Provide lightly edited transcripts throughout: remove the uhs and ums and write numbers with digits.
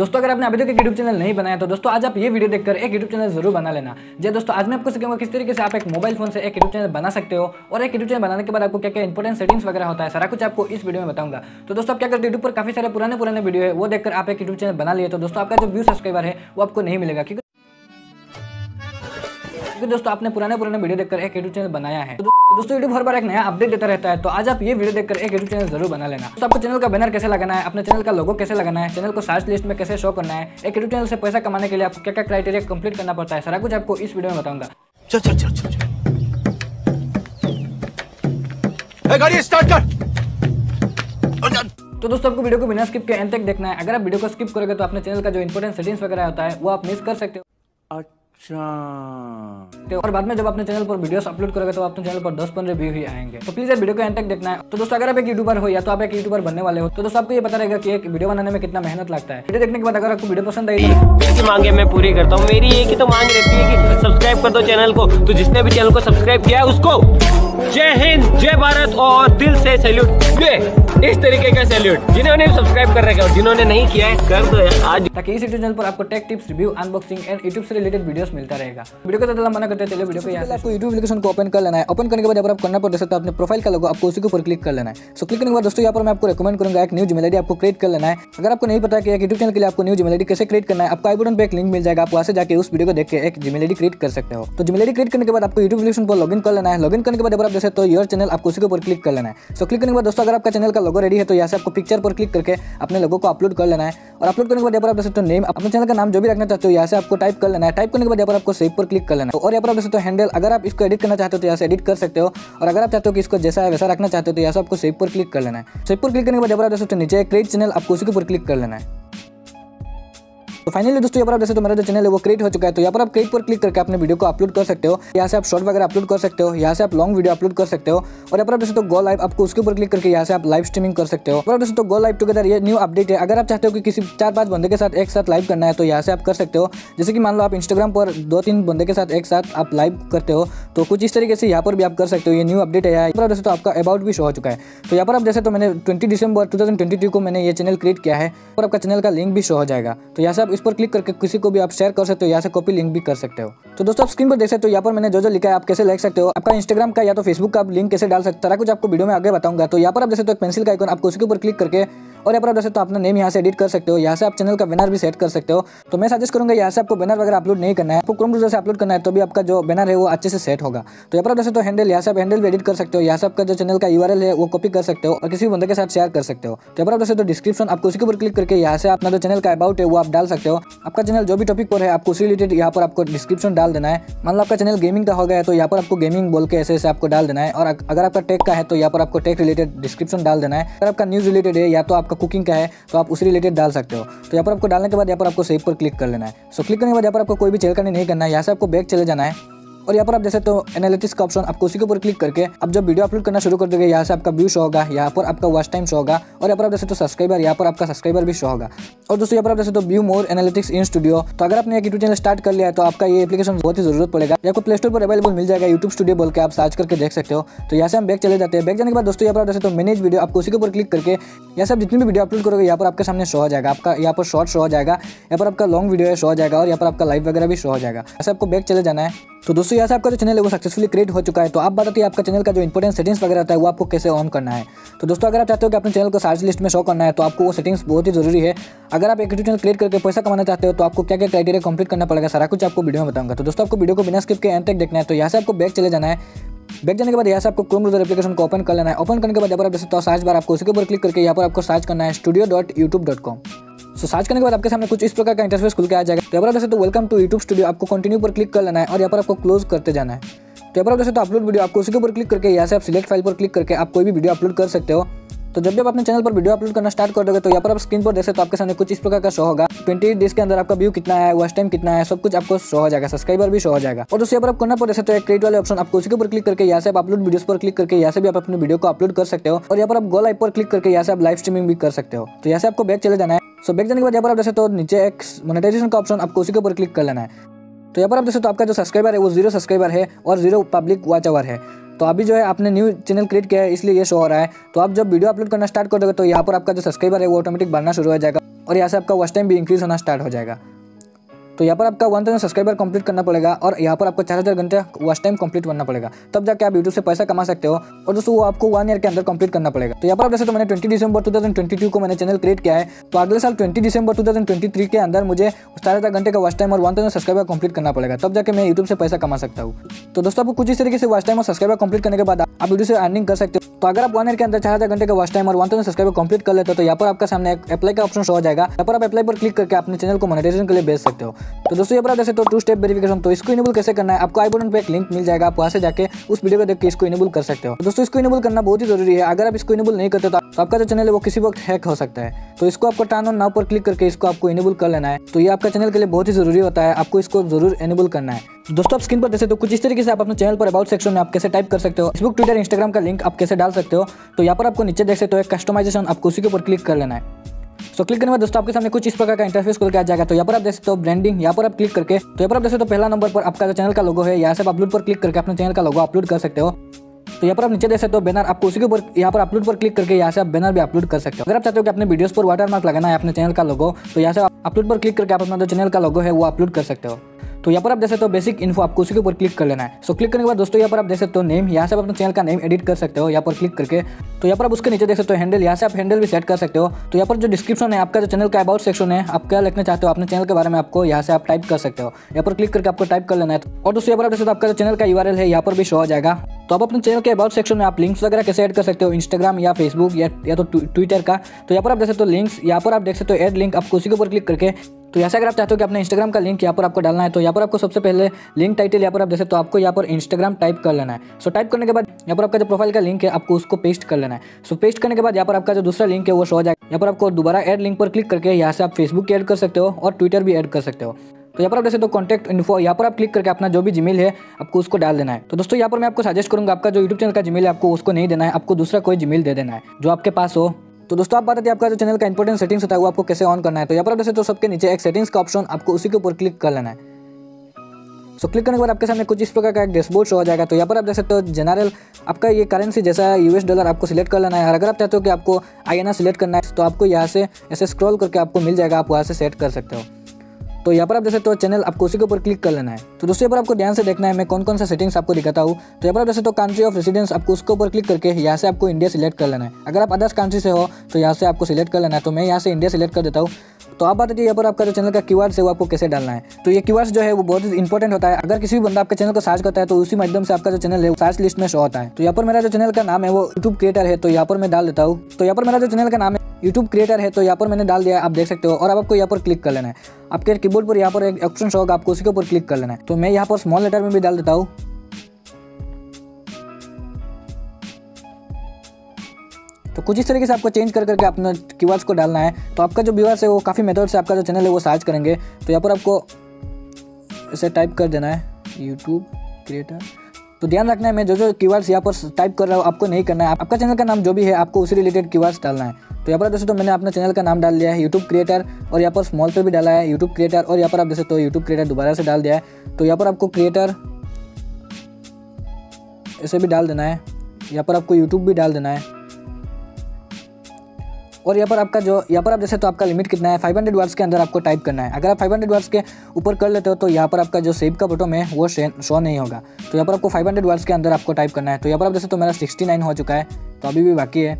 दोस्तों अगर आपने अभी तक एक यूट्यूब चैनल नहीं बनाया तो दोस्तों आज आप ये वीडियो देखकर एक यूट्यूब चैनल जरूर बना लेना। जी दोस्तों, आज मैं आपको सिखाऊंगा किस तरीके से आप एक मोबाइल फोन से एक यूट्यूब चैनल बना सकते हो और एक यूट्यूब चैनल बनाने के बाद आपको क्या क्या इंपॉर्टेंट सेटिंग्स वगैरह होता है, सारा कुछ आपको इस वीडियो में बताऊंगा। तो दोस्तों आप क्या करते हो, यूट्यूब पर काफी सारे पुराने वीडियो है वो देखकर आप एक यूट्यूब चैनल बना लिए तो दोस्तों आपका जो व्यू सब्सक्राइबर है वो आपको नहीं मिलेगा, क्योंकि दोस्तों आपने पुराने वीडियो देखकर एक यूट्यूब चैनल बनाया है। दोस्तों यूट्यूब हर बार एक नया अपडेट देता रहता है तो आज आप ये वीडियो देखकर एक यूट्यूब चैनल जरूर बना लेना। तो आपको चैनल का बैनर कैसे लगाना है, अपने चैनल का लोगो कैसे लगाना है, चैनल को सर्च लिस्ट में कैसे शो करना है, एक यूट्यूब चैनल से पैसा कमाने के लिए आपको क्या क्या क्राइटेरिया कंप्लीट करना पड़ता है, सारा कुछ आपको इस वीडियो में बताऊंगा। चल गाड़ी स्टार्ट कर। तो दोस्तों आपको वीडियो को बिना स्किप के एंड तक देखना है। अगर आप वीडियो को स्किप करोगे तो अपने चैनल का जो इंपॉर्टेंट सेटिंग्स वगैरह होता है वो आप मिस कर सकते हो। तो और बाद में जब अपने चैनल पर वीडियोस अपलोड करोगे तो अपने चैनल पर 10-15 व्यू ही आएंगे। तो प्लीज इस वीडियो को एंड तक देखना है। तो दोस्तों अगर आप एक यूट्यूबर हो या तो आप एक यूट्यूबर बनने वाले हो तो दोस्तों आपको ये पता रहेगा कि एक वीडियो बनाने में कितना मेहनत लगता है। वीडियो देखने के बाद अगर आपको वीडियो पसंद आई तो मांगे मैं पूरी करता हूँ। मेरी एक ही तो मांग रहती है कि सब्सक्राइब कर दो चैनल को, तो जिसने भी चैनल को सब्सक्राइब किया उसको जय हिंद जय भारत और दिल से सैल्यूट, इस तरीके का सैल्यूट जिन्होंने सब्सक्राइब कर रखा है, जिन्होंने नहीं किया है कर दो यार आज, ताकि इस चैनल पर आपको tech tips, review, unboxing and YouTube से रिलेटेड वीडियोस मिलता रहेगा। वीडियो को ज्यादा लंबा करते चलिए वीडियो पे यहां आपको यूट्यूब एप्लीकेशन को ओपन कर लेना है। ओपन करने के बाद आप करना पर सकते अपने प्रोफाइल का लोगो, आपको उसी के ऊपर क्लिक कर लेना है। सो क्लिक करने के बाद दोस्तों यहाँ पर मैं आपको रिकमेंड करूंगा एक न्यू जीमेल आईडी आपको क्रिएट कर लेना है। अगर आपको नहीं पता कि एक यूट्यूब चैनल के लिए आपको न्यू जीमेल आईडी कैसे क्रिएट करना है, आपको आई बटन पे एक लिंक मिल जाएगा, आप वहां से जाके उस वीडियो को देख के एक जीमेल आईडी क्रिएट कर सकते हो। तो जीमेल आईडी क्रिएट करने के बाद आपको यूट्यूब एप्लीकेशन पर लॉगिन कर लेना है। लॉगिन करने के बाद आप जैसे तो योर चैनल आपको उसी के ऊपर क्लिक कर लेना है। सो क्लिक करने के बाद दोस्तों अगर आपका चैनल का लोगो रेडी है तो यहाँ से आपको पिक्चर पर क्लिक करके अपने लोगो को अपलोड कर लेना है। और अपलोड करने के बाद यहाँ पर आप जैसे तो नेम, अपने चैनल का नाम जो भी रखना चाहते हो यहाँ से आपको टाइप कर लेना है। टाइप करने के बाद यहाँ पर आपको सेव पर क्लिक कर लेना है। और यहाँ पर आप जैसे तो हैंडल, अगर आप इसको एडिट करना चाहते हो तो यहाँ से एडिट कर सकते हो, और अगर आप चाहते हो कि इसको जैसा है वैसा रखना चाहते हो तो यहाँ से आपको सेव पर क्लिक कर लेना है। सेव पर क्लिक करने के बाद यहाँ पर आप जैसे तो नीचे क्रिएट चैनल आपको उसी के ऊपर क्लिक कर लेना है। तो फाइनली दोस्तों यहाँ पर आप जैसे तो मेरा जो चैनल है वो क्रिएट हो चुका है। तो यहाँ पर आप क्रिएट पर क्लिक करके अपने वीडियो को अपलोड कर सकते हो, यहाँ से आप शॉर्ट वगैरह अपलोड कर सकते हो, यहाँ से आप लॉन्ग वीडियो अपलोड कर सकते हो। और यहाँ पर आप जैसे तो गो लाइव, आपको उसके ऊपर क्लिक करके यहाँ से आप लाइव स्ट्रीमिंग कर सकते हो। और दोस्तों तो गो लाइव टुगेदर ये न्यू अपडेट है। अगर आप चाहते हो कि किसी 4-5 बंदे के साथ एक साथ लाइव करना है तो यहाँ से आप कर सकते हो। जैसे कि मान लो आप इंस्टाग्राम पर 2-3 बंदे के साथ एक साथ आप लाइव करते हो तो कुछ इस तरीके से यहाँ पर भी आप कर सकते हो। ये न्यू अपडेट है। यहाँ पर दोस्तों आपका अबाउट भी शो हो चुका है। तो यहाँ पर आप जैसे तो मैंने 20 दिसंबर 2022 को मैंने ये चैनल क्रिएट किया है और आपका चैनल का लिंक भी शो हो जाएगा। तो यहाँ से इस पर क्लिक करके किसी को भी आप शेयर कर सकते हो, यहाँ से कॉपी लिंक भी कर सकते हो। तो दोस्तों आप स्क्रीन पर देख सकते हो यहाँ पर मैंने जो लिखा है आप कैसे लिख सकते हो, आपका इंस्टाग्राम का या तो फेसबुक का आप लिंक कैसे डाल सकते हो, सारा कुछ आपको वीडियो में आगे बताऊंगा। तो यहाँ पर आप जैसे तो एक पेंसिल का आइकन आपको उसके ऊपर क्लिक करके और यहाँ पर आप जैसे तो अपना नेम यहाँ से एडिट कर सकते हो, यहाँ से आप चैनल का बैनर भी सेट कर सकते हो। तो मैं सजेस्ट करूँगा यहाँ से आपको बैनर वगैरह अपलोड नहीं करना है, आपको क्रोम ब्राउज़र से अपलोड करना है तो भी आपका जो बैनर है वो अच्छे से सेट होगा। तो यहाँ पर आप जैसे तो हैंडल, यहाँ से आप हैंडल भी एडिट कर सकते हो, यहाँ से आपका जो चैनल का URL है वो कॉपी कर सकते हो और किसी भी बंदे के साथ शेयर कर सकते हो। तो यहाँ पर आप जैसे तो डिस्क्रिप्शन आपको उसके ऊपर क्लिक करके यहाँ से अपना जो चैनल का अबाउट है वो आप डाल सकते हो। आपका चैनल जो भी टॉपिक पर है आपको उसी रिलेटेड यहाँ पर आपको डिस्क्रिप्शन डाल देना है। मान लो आपका चैनल गेमिंग का हो गया है तो यहाँ पर आपको गेमिंग बोल के ऐसे ऐसे आपको डाल देना है। और अगर आपका टेक का है तो यहाँ पर आपको टेक रिलेटेड डिस्क्रिप्शन डाल देना है। अगर आपका न्यूज़ रिलेटेड है या तो आपका कुकिंग का है तो आप उसी रिलेटेड डाल सकते हो। तो यहाँ पर आपको डालने के बाद यहाँ पर आपको सेव पर क्लिक कर लेना है। सो क्लिक करने के बाद यहाँ पर आपको कोई भी छेड़खानी नहीं करना है, यहाँ से आपको बैक चले जाना है। और यहाँ पर आप जैसे तो एनालिटिक्स का ऑप्शन आपको उसी के ऊपर क्लिक करके आप जब वीडियो अपलोड करना शुरू कर दोगे यहाँ से आपका व्यू शो होगा, यहाँ पर आपका वॉच टाइम शो होगा और यहाँ पर आप जैसे तो सब्सक्राइबर, यहाँ पर आपका सब्सक्राइबर भी शो होगा। और दोस्तों यहाँ पर आप जैसे तो view more analytics in studio, तो अगर आपने एक यूट्यूब चैनल स्टार्ट कर लिया है तो आपका ये एप्लीकेशन बहुत ही जरूरत पड़ेगा। आपको प्ले स्टोर पर अवेलेबल मिल जाएगा, यूट्यूब स्टूडियो बोल के आप सर्च करके देख सकते हो। तो यहाँ से हम बैक चले जाते हैं। बैक जाने के बाद दोस्तों यहाँ पर आप जैसे तो मैनेज वीडियो आपको उसी के ऊपर क्लिक करके यहाँ से आप जितनी भी वीडियो अपलोड करोगे यहाँ पर आपके सामने शो हो जाएगा। आपका यहाँ पर शॉर्ट शो हो जाएगा, यहाँ पर आपका लॉन्ग वीडियो शो हो जाएगा और यहाँ पर आपका लाइव वगैरह भी शो हो जाएगा। ऐसे आपको बैक चले जाना है। तो दोस्तों यहाँ से आपका जो चैनल है वो सक्सेसफुली क्रिएट हो चुका है। तो आप बताते हैं आपका चैनल का जो इंपॉर्टेंट सेटिंग्स वगैरह होता है वो आपको कैसे ऑन करना है। तो दोस्तों अगर आप चाहते हो कि अपने चैनल को सर्च लिस्ट में शो करना है तो आपको वो सेटिंग्स बहुत ही जरूरी है। अगर आप एक यूट्यूब चैनल क्रिएट करके पैसा कमाना चाहते हो तो आपको क्या क्या क्राइटेरिया कंप्लीट करना पड़ेगा, सारा कुछ आपको वीडियो में बताऊंगा। तो दोस्तों आपको वीडियो को बिना स्किप के एंड तक देखना है। तो यहाँ से आपको बैक चले जाना है। बैक जाने के बाद यहाँ से आपको क्रोम ब्राउज़र एप्लीकेशन को ओपन कर लेना है। ओपन करने के बाद यहाँ पर आप जैसे तो सर्च बार आपको उसके ऊपर क्लिक करके यहाँ पर आपको सर्च करना है studio.youtube.com। सो सर्च करने के बाद आपके सामने कुछ इस प्रकार का इंटरफेस खुल के आ जाएगा। तो यहाँ पर जैसे तो वेलकम टू यूट्यूब स्टूडियो आपको कंटिन्यू पर क्लिक कर लेना है और यहाँ पर आपको क्लोज करते जाना है। तो यहाँ पर जैसे तो अपलोड वीडियो आपको उसके ऊपर क्लिक करके यहाँ से आप सिलेक्ट फाइल पर क्लिक करके आप कोई भी वीडियो अपलोड कर सकते हो। तो जब भी अपने चैनल पर वीडियो अपलोड करना स्टार्ट कर दोगे तो यहाँ पर आप स्क्रीन पर देखते तो आपके सामने कुछ इस प्रकार का शो होगा। 28 डेज के अंदर आपका व्यू कितना है, वॉच टाइम कितना है, सब कुछ आपको शो हो जाएगा, सब्सक्राइबर भी शो हो जाएगा। और दोस्तों यहाँ पर आप करना पड़े तो एक क्रिएट वाले ऑप्शन आपको उसी के ऊपर क्लिक करके यहाँ से आप अपलोड वीडियोस पर क्लिक करके यहाँ से भी आप अपने वीडियो को अपलोड कर सकते हो। और यहाँ पर आप गो लाइव पर क्लिक करके यहाँ से आप लाइव स्ट्रीमिंग भी कर सकते हो। तो यहाँ से आपको बैक चले जाना है। सो बैक जाने के बाद यहाँ पर आप जैसे तो नीचे एक मोनेटाइजेशन का ऑप्शन आपको उसी के ऊपर क्लिक कर लेना है। तो यहाँ पर आप जैसे तो आपका जो सब्सक्राइबर है वो 0 सब्सक्राइबर है और 0 पब्लिक वॉच आवर है। तो अभी जो है आपने न्यू चैनल क्रिएट किया है इसलिए ये शो हो रहा है। तो आप जब वीडियो अपलोड करना स्टार्ट कर दोगे तो यहाँ पर आपका जो सब्सक्राइबर है वो ऑटोमेटिक बढ़ना शुरू हो जाएगा। और यहाँ से आपका वॉच टाइम भी इंक्रीज़ होना स्टार्ट हो जाएगा। तो यहाँ पर आपका 1000 सब्सक्राइबर कंप्लीट करना पड़ेगा और यहाँ पर आपको 4000 घंटे वॉच टाइम कंप्लीट करना पड़ेगा, तब जाके आप यूट्यूब से पैसा कमा सकते हो। और दोस्तों वो आपको 1 ईयर के अंदर कंप्लीट करना पड़ेगा। तो यहाँ पर आप जैसे तो मैंने 20 दिसंबर 2022 को मैंने चैनल क्रिएट किया है, तो अगले साल 20 दिसंबर 2023 के अंदर मुझे 4000 घंटे का वॉच टाइम और 1000 सब्सक्राइबर कंप्लीट करना पड़ेगा, तब जाके मैं यूट्यूब से पैसा कमा सकता हूँ। तो दोस्तों आपको कुछ इस तरीके से वॉच टाइम और सब्सक्राइबर कंप्लीट करने के बाद आप वीडियो से अर्निंग कर सकते हो। तो अगर आप 1 ईयर के अंदर 4000 घंटे का वॉच टाइम और 1000 सब्सक्राइबर कंप्लीट कर लेते हो तो यहाँ पर आपका सामने एक अप्लाई का ऑप्शन शो हो जाएगा। यहाँ पर आप अप्लाई पर क्लिक करके अपने चैनल को मोनेटाइजेशन के लिए भेज सकते हो। तो दोस्तों ये पर आप जैसे तो 2 स्टेप वेरिफिकेशन, तो इसको इनेबल कैसे करना है, आपको आई बटन पे एक लिंक मिल जाएगा, आप वहाँ से जाके उस वीडियो को देख के इसको इनेबल कर सकते हो। दोस्तों इसको इनेबल करना बहुत ही जरूरी है, अगर आप इसको इनेबल नहीं करते तो आपका जो चैनल है वो किसी वक्त हैक हो सकता है। तो इसको आपको टर्न ऑन नाउ पर क्लिक करके इसको आपको इनेबल कर लेना है। तो ये आपका चैनल के लिए बहुत ही जरूरी होता है, आपको इसको जरूर इनेबल करना है। दोस्तों आप स्क्रीन पर जैसे तो कुछ इस तरीके से आप अपने चैनल पर अबाउट सेक्शन में आप कैसे टाइप कर सकते हो, फेसबुक ट्विटर इंस्टाग्राम का लिंक आप कैसे डाल सकते हो। तो यहाँ पर आपको नीचे देख सकते हो एक कस्टमाइजेशन, आपको उसी के ऊपर क्लिक कर लेना है। तो क्लिक करने में दोस्तों आपके सामने कुछ इस प्रकार का इंटरफेस खुल के आ जाएगा। तो यहाँ पर आप देख सकते हो ब्रांडिंग, यहाँ पर आप क्लिक करके तो यहाँ पर आप देख सकते हो पहला नंबर पर आपका जो चैनल का लोगो है, यहाँ से आप अपलोड पर क्लिक करके अपने चैनल का लोगो अपलोड कर सकते हो। तो यहाँ पर आप नीचे देख सकते हो बैनर, आपको उसी के ऊपर यहाँ पर अपलोड पर क्लिक करके यहाँ से आप बैनर भी अपलोड कर सकते हो। अगर आप चाहते हो कि अपने वीडियोस पर वाटरमार्क लगाना है अपने चैनल का लोगो, तो यहाँ से आप अपलोड पर क्लिक करके आप अपना जो चैनल का लोगो है वो अपलोड कर सकते हो। तो यहाँ पर आप देख सकते हो बेसिक इन्फो, आपको उसी के ऊपर क्लिक कर लेना है। सो क्लिक करने के बाद दोस्तों यहाँ पर आप देख सकते हो नेम, यहाँ से आप अपने चैनल का नेम एडिट कर सकते हो यहाँ पर क्लिक करके। तो यहाँ पर आप उसके नीचे देख सकते हो हैंडल, यहाँ से आप हैंडल भी सेट कर सकते हो। तो यहाँ पर जो डिस्क्रिप्शन है आपका जो चैनल का अबाउट सेक्शन है, आप क्या लिखना चाहते हो अपने चैनल के बारे में, आपको यहाँ से आप टाइप कर सकते हो, यहाँ पर क्लिक करके आपको टाइप कर लेना है। और दोस्तों यहाँ पर आप देख सकते हो आपका जो चैनल का URL है यहाँ पर भी शो हो जाएगा। तो आप अपने चैनल के अबाउट सेक्शन में आप लिंक्स वगैरह कैसे ऐड कर सकते हो, इंस्टाग्राम या फेसबुक या तो ट्विटर का। तो यहाँ पर आप देख सकते हो लिंक्स, यहाँ पर आप देख सकते हो ऐड लिंक, आपको उसी के ऊपर क्लिक करके। तो यहाँ से अगर आप चाहते हो कि अपने इंस्टाग्राम का लिंक यहाँ पर आपको डालना है, तो यहाँ पर आपको सबसे पहले लिंक टाइटल यहाँ पर आप जैसे तो आपको यहाँ पर इंस्टाग्राम टाइप कर लेना है। सो टाइप करने के बाद यहाँ पर आपका जो प्रोफाइल का लिंक है आपको उसको पेस्ट कर लेना है। सो पेस्ट करने के बाद यहाँ पर आपका जो दूसरा लिंक है वो शो हो जाएगा। यहाँ पर आपको दोबारा ऐड लिंक पर क्लिक करके यहाँ से आप फेसबुक ऐड कर सकते हो और ट्विटर भी ऐड कर सकते हो। तो यहाँ पर आप जैसे तो कॉन्टैक्ट इन्फो, यहाँ पर आप क्लिक करके अपना जो भी जीमेल है आपको उसको डाल देना है। तो दोस्तों यहाँ पर मैं आपको सजेस्ट करूँगा आपका जो यूट्यूब चैनल का जीमेल है आपको उसको नहीं देना है, आपको दूसरा कोई जीमेल दे देना है जो आपके पास हो। तो दोस्तों आप बताते हैं आपका जो चैनल का इंपॉर्टेंट सेटिंग्स होता है वो आपको कैसे ऑन करना है। तो यहाँ पर आप जैसे तो सबके नीचे एक सेटिंग्स का ऑप्शन, आपको उसी के ऊपर क्लिक कर लेना है। सो क्लिक करने के बाद आपके सामने कुछ इस प्रकार का एक डैशबोर्ड शो हो जाएगा। तो यहाँ पर आप देख सकते हो जनरल आपका ये करेंसी जैसा है $, आपको सिलेक्ट कर लेना है। और अगर आप चाहते हो कि आपको INR सिलेक्ट करना है तो आपको यहाँ से ऐसे स्क्रॉल करके आपको मिल जाएगा, आप वहाँ से सेट कर सकते हो। तो यहाँ पर आप देख सकते हो चैनल, आपको उसी के ऊपर क्लिक कर लेना है। तो दोस्तों यहाँ पर आपको ध्यान से देखना है मैं कौन कौन सा सेटिंग्स आपको दिखाता हूँ। तो यहाँ पर आप देख सकते हो कंट्री ऑफ रेसिडेंस, आपको उसके ऊपर क्लिक करके यहाँ से आपको इंडिया सिलेक्ट कर लेना है। अगर आप अदर्स कंट्री से हो तो यहाँ से आपको सिलेक्ट कर लेना है। तो मैं यहाँ से इंडिया सिलेक्ट कर देता हूँ। तो आप बताइए यहाँ पर आपका जो चैनल का क्यूआर है वो आपको कैसे डालना है। तो ये क्यूआर जो है वो बहुत ही इंपॉर्टेंट होता है, अगर किसी भी बंदा आपके चैनल को सर्च करता है तो उसी माध्यम से आपका जो चैनल है वो सर्च लिस्ट में शो होता है। तो यहाँ पर मेरा जो चैनल का नाम है वो यूट्यूब क्रिएटर है, तो यहाँ पर मैं डाल देता हूँ। तो यहाँ पर मेरा जो चैनल का नाम है यूट्यूब क्रिएटर है, तो यहाँ पर मैंने डाल दिया, आप देख सकते हो। और अब आपको यहाँ पर क्लिक कर लेना है, आपके कीबोर्ड पर यहाँ पर एक ऑप्शन शो होगा, आपको उसी के ऊपर क्लिक कर लेना है। तो मैं यहाँ पर स्मॉल लेटर में भी डाल देता हूँ। तो कुछ इस तरीके से आपको चेंज कर करके अपने कीवर्ड्स को डालना है। तो आपका जो व्यूअर्स है वो काफ़ी मेथड से आपका जो चैनल है वो सर्च करेंगे। तो यहाँ पर आपको इसे टाइप कर देना है यूट्यूब क्रिएटर। तो ध्यान रखना है मैं जो जो कीवर्ड्स यहाँ पर टाइप कर रहा हूँ आपको नहीं करना है, आपका चैनल का नाम जो भी है आपको उसी रिलेटेड कीवर्ड्स डालना है। तो यहाँ पर आप दोस्तों मैंने अपने चैनल का नाम डाल दिया है यूट्यूब क्रिएटर, और यहाँ पर स्मॉल पे भी डाला है यूट्यूब क्रिएटर, और यहाँ पर आप जैसे तो यूट्यूब क्रिएटर दोबारा से डाल दिया है। तो यहाँ पर आपको क्रिएटर इसे भी डाल देना है, यहाँ पर आपको यूट्यूब भी डाल देना है। और यहाँ पर आपका जो यहाँ पर आप जैसे तो आपका लिमिट कितना है 500 वर्ड्स के अंदर आपको टाइप करना है। अगर आप 500 वर्ड्स के ऊपर कर लेते हो तो यहाँ पर आपका जो सेव का बटन है वो शो नहीं होगा। तो यहाँ पर आपको 500 वर्ड्स के अंदर आपको टाइप करना है। तो यहाँ पर आप जैसे तो मेरा 69 हो चुका है, तो अभी भी बाकी है।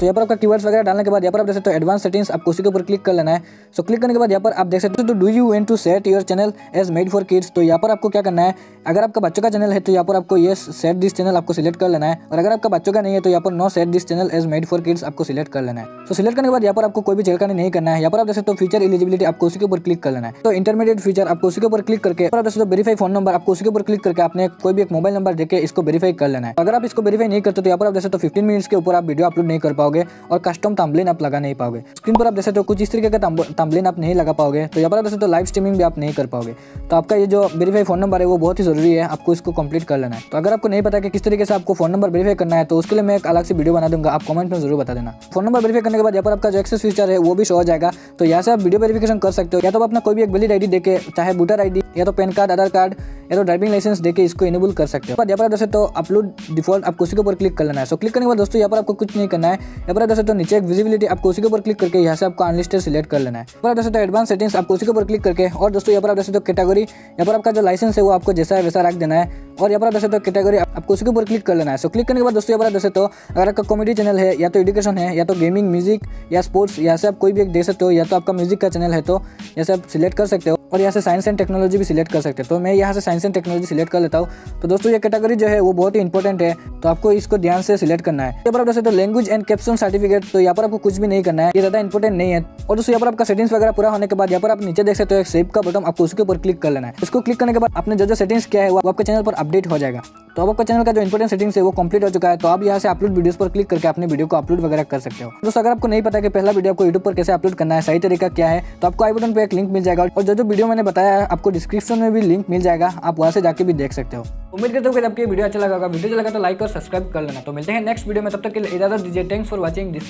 तो यहाँ पर आपका कीवर्ड्स वगैरह डालने के बाद यहाँ पर आप देख सकते हो एडवांस सेटिंग्स, आपको उसी के ऊपर क्लिक कर लेना है। सो क्लिक करने के बाद यहाँ पर आप देख सकते हो do you want to set your channel as made for kids. तो यहाँ पर आपको क्या करना है, अगर आपका बच्चों का चैनल है तो यहाँ पर आपको ये सेट दिस चैनल आपको सिलेक्ट कर लेना है। और अगर आपका बच्चों का नहीं है तो यहाँ पर no set this channel as made for kids आपको सिलेक्ट कर लेना है। तो सिलेक्ट करने के बाद यहाँ पर आपको कोई भी छेड़खानी नहीं करना है। यहाँ पर आप देख सकते हो फीचर एलिजिबिलिटी, आपको उसी के ऊपर क्लिक कर लेना है। तो इंटरमीडिएट फीचर आपको उसी के ऊपर क्लिक करके आप देख सकते हो वेरीफाई फोन नंबर, आपको उसी के ऊपर क्लिक करके अपने कोई भी एक मोबाइल नंबर देकर इसको वेरीफाई कर लेना है। अगर आप इसको वेरीफाई नहीं करते तो यहाँ पर आप देख सकते हो 15 मिनट्स के ऊपर आप वीडियो अपलोड नहीं कर और कस्टम थंबनेल आप लगा नहीं पाओगे। स्क्रीन पर आप जैसे तो कुछ इस तरीके का थंबनेल आप नहीं लगा पाओगे। तो यहाँ पर आप जैसे तो लाइव स्ट्रीमिंग भी आप नहीं कर पाओगे। तो आपका ये जो वेरीफाई फोन नंबर है वो बहुत ही जरूरी है, आपको इसको कंप्लीट कर लेना है। तो अगर आपको नहीं पता कि किस तरीके से आपको फोन नंबर वेरीफाई करना है तो उसके लिए मैं एक अलग से वीडियो बना दूंगा, आप कमेंट में जरूर बता देना। फोन नंबर वेरीफाई करने के बाद यहाँ पर आपका जो एक्सेस फीचर है वो भी शो हो जाएगा। तो यहाँ से आप वीडियो वेरीफिकेशन कर सकते हो, या तो अपना कोई भी एक वैलिड आईडी देके, चाहे वोटर आईडी या तो पैन कार्ड, आधार कार्ड या तो ड्राइविंग लाइसेंस देके इसको इनेबल कर सकते हो। यहाँ पर जैसे तो अपलोड डिफॉल्ट आपको उसी के ऊपर क्लिक कर लेना है। सो क्लिक करने के बाद दोस्तों यहाँ पर आपको कुछ नहीं करना है, यहाँ पर दोस्तों नीचे एक विजिबिलिटी आपको उसी के ऊपर क्लिक करके यहाँ से आपको अनलिस्टेड सिलेक्ट कर लेना है। यहाँ पर दोस्तों एडवांस सेटिंग्स आपको उसी के ऊपर क्लिक करके और दोस्तों यहाँ पर आप दोस्तों कैटेगरी यहाँ पर आपका जो लाइसेंस है वो आपको जैसा है वैसा रख देना है और यहाँ पर आप दोस्तों कैटेगरी आपको उसी के ऊपर क्लिक कर लेना है। सो क्लिक करने के बाद दोस्तों यहाँ पर दोस्तों अगर आपका कॉमेडी चैनल है या तो एजुकेशन है या तो गेमिंग म्यूजिक या स्पोर्ट्स यहाँ से आप कोई भी एक दे सकते हो या तो आपका म्यूजिक का चैनल है तो यहाँ से आप सिलेक्ट कर सकते हो और यहाँ से साइंस एंड टेक्नोलॉजी भी सिलेक्ट कर सकते हैं। तो मैं यहाँ से साइंस एंड टेक्नोलॉजी सिलेक्ट कर लेता हूँ। तो दोस्तों ये कैटेगरी जो है वो बहुत ही इंपॉर्टेंट है तो आपको इसको ध्यान से सिलेक्ट करना है। यहाँ पर आप दोस्तों लैंग्वेज एंड कैप्शन सर्टिफिकेट तो यहाँ पर आपको कुछ भी नहीं करना है, ये ज़्यादा इंपॉर्टेंट नहीं है। और दोस्तों यहाँ पर आपका सेटिंग्स वगैरह पूरा होने के बाद यहाँ पर आप नीचे देख सकते हो एक सेव का बटन, आपको उसके ऊपर क्लिक कर लेना है। उसको क्लिक करने के बाद आपने जो जो सेटिंग्स किया है वो आपके चैनल पर अपडेट हो जाएगा। तो अब आपका चैनल का जो इंपॉर्टेंट सेटिंग्स है वो कंप्लीट हो चुका है। तो आप यहाँ से अपलोड वीडियोस पर क्लिक करके अपने वीडियो को अपलोड वगैरह कर सकते हो। दोस्तों अगर आपको नहीं पता कि पहला वीडियो आपको यूट्यूब पर कैसे अपलोड करना है, सही तरीका क्या है, तो आपको आई बटन पर एक लिंक मिल जाएगा और जो जो वीडियो मैंने बताया है आपको डिस्क्रिप्शन में भी लिंक मिल जाएगा, आप वहाँ से जाके भी देख सकते हो। उम्मीद करता हूँ कि आपकी वीडियो अच्छा लगा। वीडियो अच्छा लगा तो लाइक और सब्सक्राइब कर लेना। तो मिलते हैं नेक्स्ट वीडियो में, तब तक के लिए इजाजत दीजिए। Thanks for watching this.